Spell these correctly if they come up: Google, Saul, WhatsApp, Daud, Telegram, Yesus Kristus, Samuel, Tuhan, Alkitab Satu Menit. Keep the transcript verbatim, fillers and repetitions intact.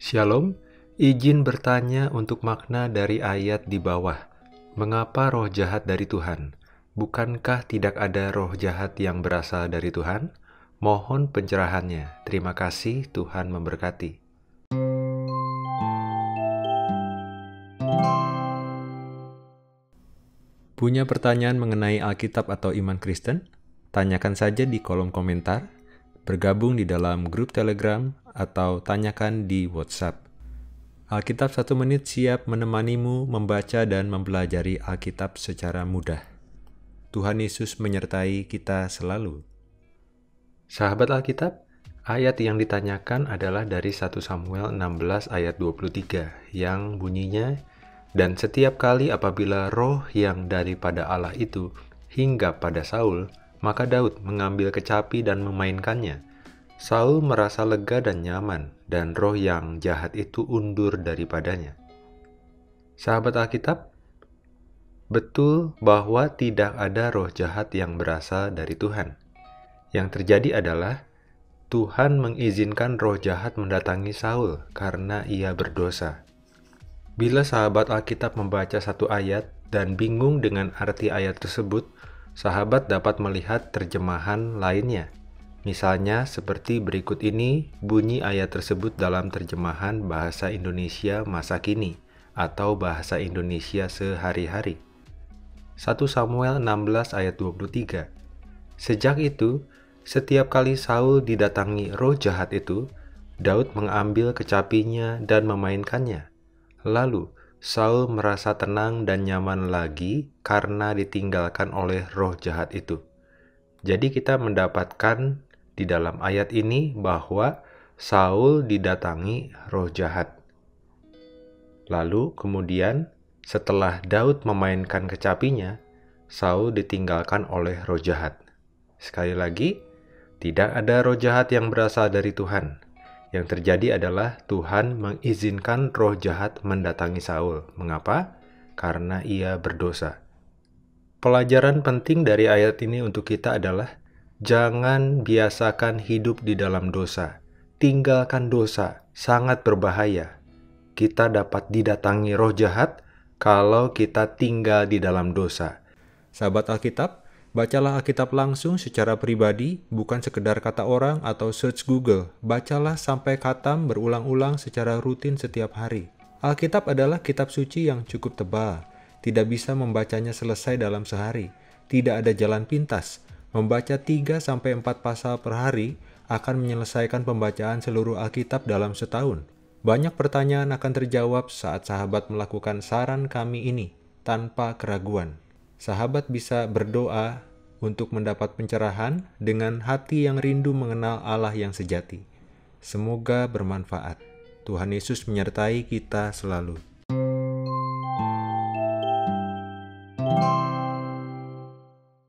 Shalom, izin bertanya untuk makna dari ayat di bawah. Mengapa roh jahat dari Tuhan? Bukankah tidak ada roh jahat yang berasal dari Tuhan? Mohon pencerahannya. Terima kasih, Tuhan memberkati. Punya pertanyaan mengenai Alkitab atau iman Kristen? Tanyakan saja di kolom komentar, bergabung di dalam grup Telegram, atau tanyakan di WhatsApp. Alkitab Satu Menit siap menemanimu membaca dan mempelajari Alkitab secara mudah. Tuhan Yesus menyertai kita selalu. Sahabat Alkitab, ayat yang ditanyakan adalah dari satu Samuel enam belas ayat dua puluh tiga yang bunyinya, "Dan setiap kali apabila roh yang daripada Allah itu hinggap pada Saul, maka Daud mengambil kecapi dan memainkannya. Saul merasa lega dan nyaman, dan roh yang jahat itu undur daripadanya." Sahabat Alkitab, betul bahwa tidak ada roh jahat yang berasal dari Tuhan. Yang terjadi adalah Tuhan mengizinkan roh jahat mendatangi Saul karena ia berdosa. Bila sahabat Alkitab membaca satu ayat dan bingung dengan arti ayat tersebut, sahabat dapat melihat terjemahan lainnya. Misalnya seperti berikut ini bunyi ayat tersebut dalam terjemahan bahasa Indonesia masa kini atau bahasa Indonesia sehari-hari. satu Samuel enam belas ayat dua puluh tiga. Sejak itu, setiap kali Saul didatangi roh jahat itu, Daud mengambil kecapinya dan memainkannya. Lalu, Saul merasa tenang dan nyaman lagi karena ditinggalkan oleh roh jahat itu. Jadi kita mendapatkan di dalam ayat ini bahwa Saul didatangi roh jahat. Lalu kemudian setelah Daud memainkan kecapinya, Saul ditinggalkan oleh roh jahat. Sekali lagi, tidak ada roh jahat yang berasal dari Tuhan. Yang terjadi adalah Tuhan mengizinkan roh jahat mendatangi Saul. Mengapa? Karena ia berdosa. Pelajaran penting dari ayat ini untuk kita adalah jangan biasakan hidup di dalam dosa. Tinggalkan dosa, sangat berbahaya. Kita dapat didatangi roh jahat kalau kita tinggal di dalam dosa. Sahabat Alkitab, bacalah Alkitab langsung secara pribadi, bukan sekedar kata orang atau search Google. Bacalah sampai khatam berulang-ulang secara rutin setiap hari. Alkitab adalah kitab suci yang cukup tebal. Tidak bisa membacanya selesai dalam sehari. Tidak ada jalan pintas. Membaca tiga sampai empat pasal per hari akan menyelesaikan pembacaan seluruh Alkitab dalam setahun. Banyak pertanyaan akan terjawab saat sahabat melakukan saran kami ini tanpa keraguan. Sahabat bisa berdoa untuk mendapat pencerahan dengan hati yang rindu mengenal Allah yang sejati. Semoga bermanfaat. Tuhan Yesus menyertai kita selalu.